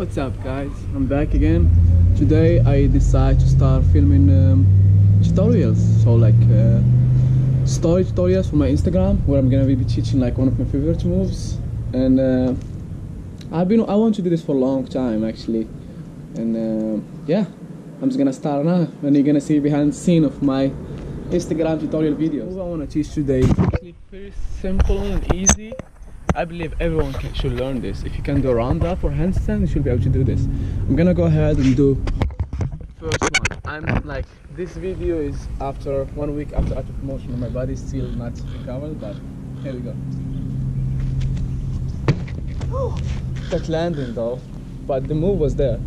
What's up guys, I'm back again. Today I decided to start filming tutorials, so like story tutorials for my Instagram, where I'm gonna be teaching like one of my favorite moves. And I want to do this for a long time actually, and yeah, I'm just gonna start now and you're gonna see behind the scene of my Instagram tutorial videos. What I want to teach today is actually pretty simple and easy. I believe everyone should learn this. If you can do a round-up or handstand, you should be able to do this. I'm gonna go ahead and do the first one. I'm like, this video is after 1 week after Art of Motion. My body is still not recovered, but here we go. Oh, that landing though, but the move was there.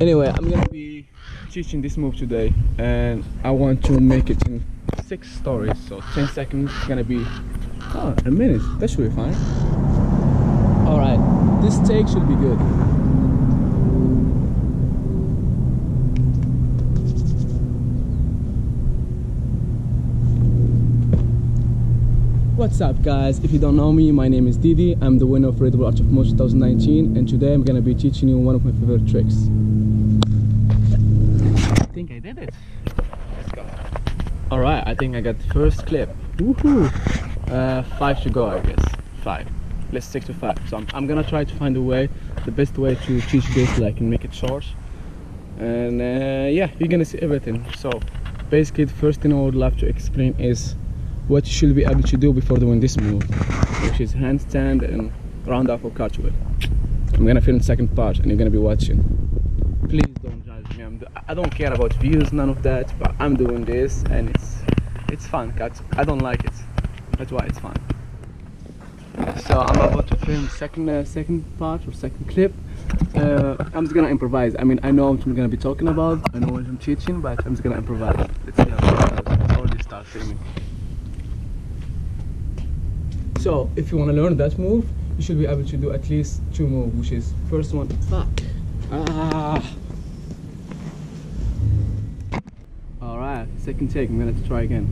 Anyway, I'm gonna be teaching this move today, and I want to make it in 6 stories, so 10 seconds is gonna be a minute. That should be fine. Alright, this take should be good. What's up guys, if you don't know me, my name is Didi. I'm the winner of Red Bull Art of Motion 2019, and today I'm gonna be teaching you one of my favorite tricks. I think I did it. Let's go. Alright, I think I got the first clip. Woohoo! 5 to go, I guess. 5. Let's stick to 5. So I'm gonna try to find a way, the best way to teach this, like, and make it short. And yeah, you're gonna see everything. So basically, the first thing I would love to explain is what you should be able to do before doing this move, which is handstand and round up or cartwheel. I'm gonna film the second part, and you're gonna be watching. Please don't judge me. I don't care about views, none of that. But I'm doing this, and it's fun, guys. I don't like it. That's why it's fun. So I'm about to film second part or second clip. I'm just gonna improvise. I mean, I know what I'm gonna be talking about, I know what I'm teaching, but I'm just gonna improvise. Let's see how I already start filming. So if you wanna learn that move, you should be able to do at least 2 moves, which is first one. Alright, second take, I'm gonna try again.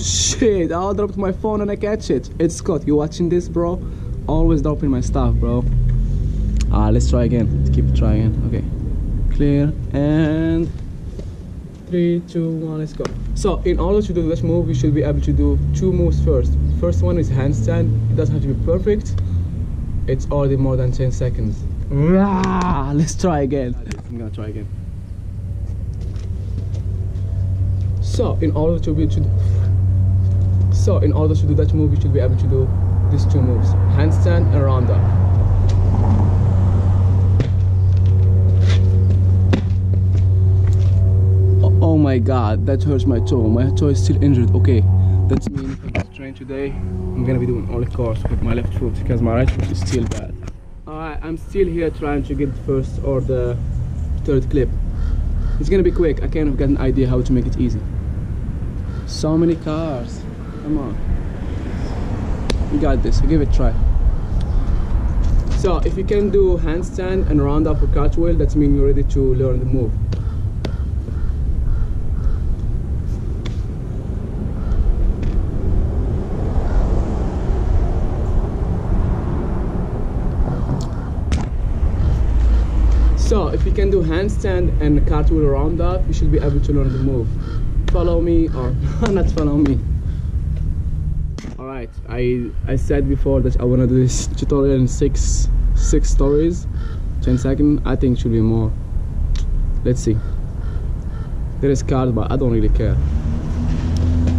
Shit, I dropped my phone and I catch it. It's Scott, you watching this, bro? Always dropping my stuff, bro. Let's try again. Let's keep trying. Okay. Clear. And 3, 2, 1, let's go. So in order to do this move, you should be able to do 2 moves first. First one is handstand. It doesn't have to be perfect. It's already more than 10 seconds. Let's try again. I'm gonna try again. So in order to do that move, you should be able to do these 2 moves, handstand and round up. Oh my god, that hurts my toe. My toe is still injured. Okay, that's me. If I train today, I'm gonna be doing all the course with my left foot because my right foot is still bad. Alright, I'm still here trying to get the first or the third clip. It's gonna be quick. I kind of got an idea how to make it easy. So many cars. Come on, you got this, you give it a try. So if you can do handstand and round up or cartwheel, that means you're ready to learn the move. So if you can do handstand and cartwheel round up, you should be able to learn the move. Follow me or not follow me. Alright, I said before that I want to do this tutorial in six stories, 10 seconds, I think it should be more. Let's see. There is cars, but I don't really care.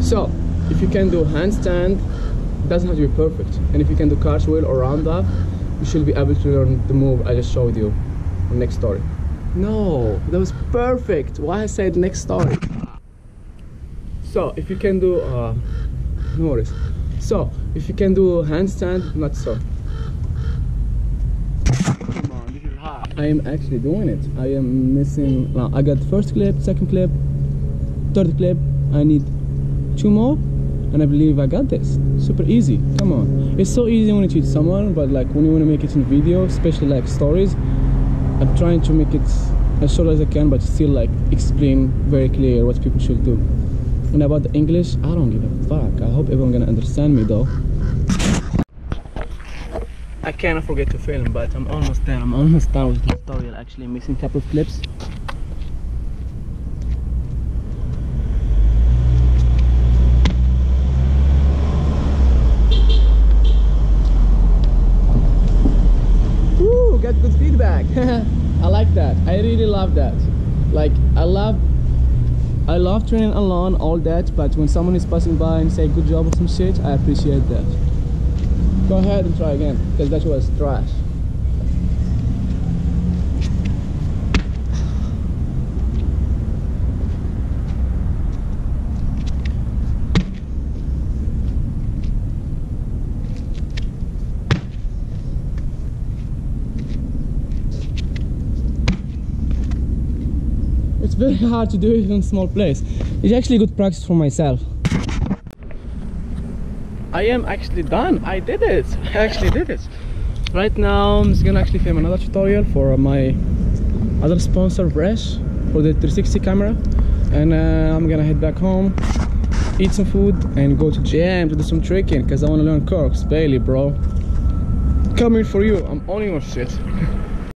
So, if you can do handstand, it doesn't have to be perfect. And if you can do cartwheel or round up, you should be able to learn the move I just showed you. Next story. No, that was perfect. Why I said next story? So, if you can do... no worries. So, if you can do handstand, not so. Come on, this is hard. I am actually doing it. I am missing. Now, I got first clip, second clip, third clip. I need 2 more, and I believe I got this. Super easy. Come on. It's so easy when you teach someone, but like when you want to make it in video, especially like stories, I'm trying to make it as short as I can, but still like explain very clear what people should do. And about the English, I don't give a fuck. I hope everyone gonna understand me though. I cannot forget to film, but I'm almost there. I'm almost done with the tutorial. Actually, missing a couple of clips. Woo! Got good feedback. I like that. I really love that. Like, I love training alone, all that, but when someone is passing by and say good job or some shit, I appreciate that. Go ahead and try again, because that was trash. It's very hard to do it in a small place. It's actually good practice for myself. I am actually done. I did it. I actually did it. Right now I'm just gonna actually film another tutorial for my other sponsor Resh for the 360 camera, and I'm gonna head back home, eat some food, and go to gym to do some tricking because I wanna learn curls, Bailey, bro. Coming for you. I'm on your shit.